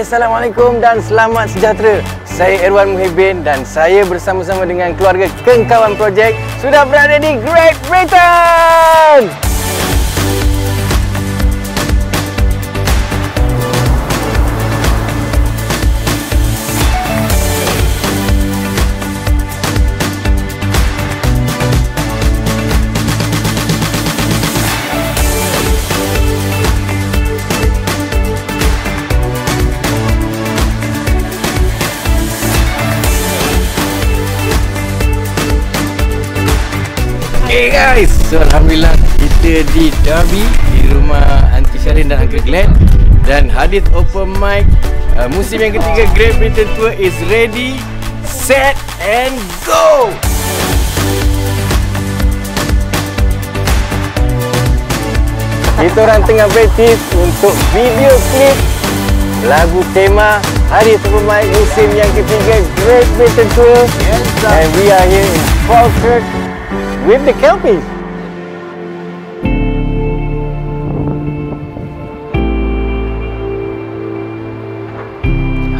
Okey, Assalamualaikum dan selamat sejahtera. Saya Erwan Muhibbain dan saya bersama-sama dengan keluarga Kengkawan Project sudah berada di Great Britain. Hey guys, so Alhamdulillah kita di Derby, di rumah Auntie Sherin dan Uncle Glenn. Dan Hadith Open Mic musim yang ketiga Great Britain Tour is ready, set and go! Kita orang tengah bertis untuk video klip lagu tema Hadith Open Mic musim yang ketiga Great Britain Tour. And we are here in Falkirk with the Kelpies.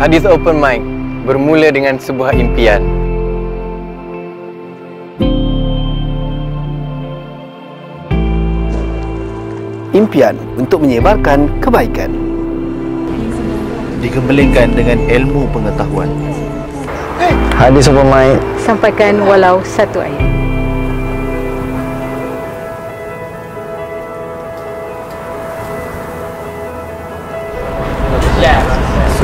Hadith Open Mic bermula dengan sebuah impian. Impian untuk menyebarkan kebaikan. Digembelingkan dengan ilmu pengetahuan. Hadith Open Mic sampaikan walau satu ayat.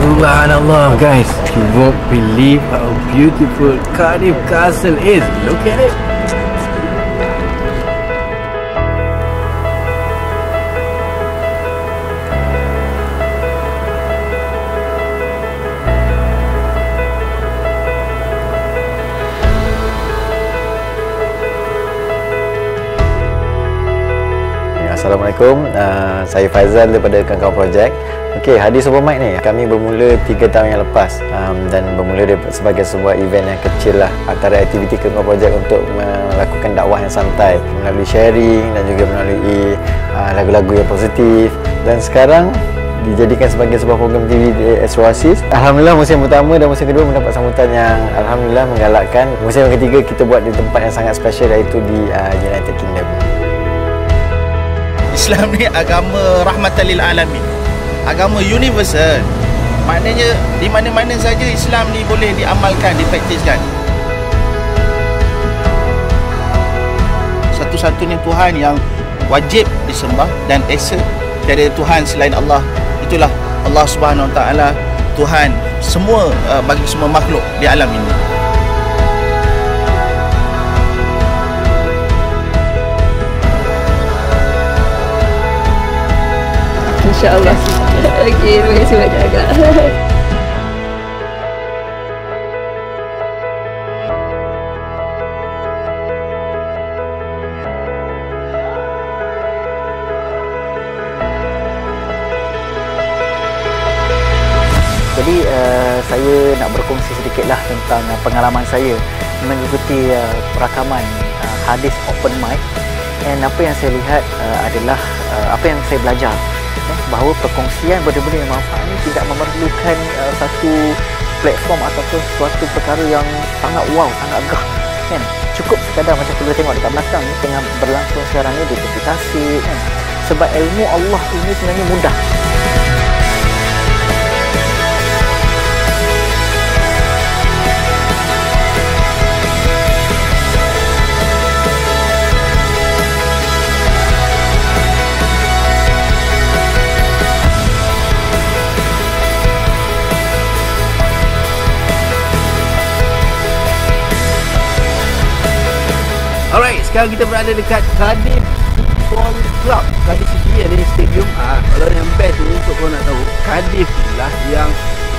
Subhanallah guys, you won't believe how beautiful Cardiff Castle is. Look at it. Assalamualaikum, saya Faizal daripada Kengkawan Project. Okey, Hadith Open Mic ni kami bermula 3 tahun yang lepas dan bermula sebagai sebuah event yang kecil lah, antara aktiviti Kengkawan Project untuk melakukan dakwah yang santai melalui sharing dan juga melalui lagu-lagu yang positif. Dan sekarang dijadikan sebagai sebuah program TV di Astro Oasis. Alhamdulillah musim pertama dan musim kedua mendapat sambutan yang Alhamdulillah menggalakkan. Musim yang ketiga kita buat di tempat yang sangat special, iaitu di United Kingdom. Islam ni agama rahmatan lil alamin, agama universal. Maknanya di mana-mana saja Islam ni boleh diamalkan, dipraktiskan. Satu-satunya Tuhan yang wajib disembah dan esa, tiada Tuhan selain Allah. Itulah Allah Subhanahu Wa Taala, Tuhan semua bagi semua makhluk di alam ini. InsyaAllah. Okey, terima kasih banyak-banyak. Jadi saya nak berkongsi sedikitlah tentang pengalaman saya mengikuti perakaman Hadith Open Mic. Dan apa yang saya lihat adalah apa yang saya belajar, bahawa perkongsian benda-benda yang manfaat ini tidak memerlukan satu platform ataupun suatu perkara yang sangat wow, sangat gah, kan? Cukup sekadar macam kita tengok dekat belakang ni tengah berlangsung sekarang ni di publikasi, kan? Sebab ilmu Allah ini sebenarnya mudah. Alright, sekarang kita berada dekat Cardiff Club. Cardiff City ada stadium. Kalau yang best ni untuk korang nak tahu, Cardiff lah yang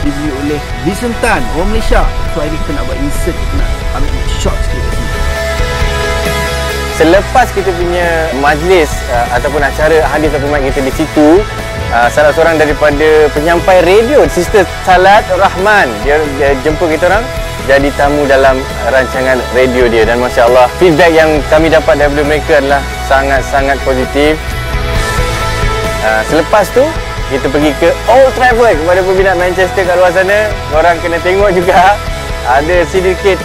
dibeli oleh Di Suntan, orang Malaysia. So hari kita nak buat insert, kita nak ambil shot sikit kat sini. Selepas kita punya majlis ataupun acara Hadith Open Mic kita di situ, salah seorang daripada penyampai radio, Sister Salat Rahman, dia jemput kita orang jadi tamu dalam rancangan radio dia. Dan Masya Allah, feedback yang kami dapat daripada mereka adalah sangat-sangat positif. Selepas tu kita pergi ke Old Travel. Kepada peminat Manchester kat luar sana, korang kena tengok juga ada sedikit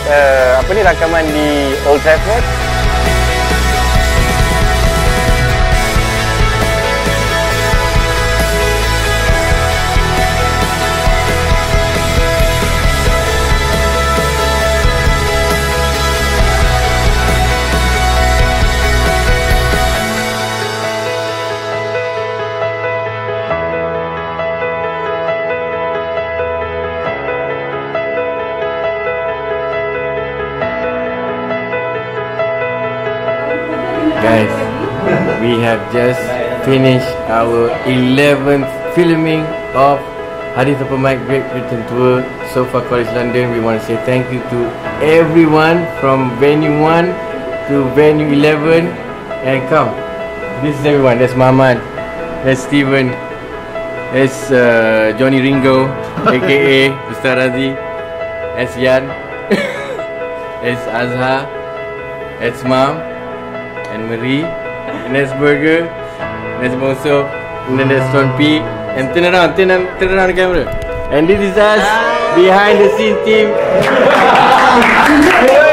rakaman di Old Travel. Guys, we have just finished our 11th filming of Hadith Open Mic Great Britain Tour, so far College London. We want to say thank you to everyone from venue 1 to venue 11. And come, this is everyone. That's Mamat, that's Steven, that's Johnny Ringo, aka Ustaz Razi, that's Yan, that's Azhar, that's Mom, and Marie, and that's Burger, and that's Bonso, and then that's John P. And turn around the camera. And this is us, behind the scene team.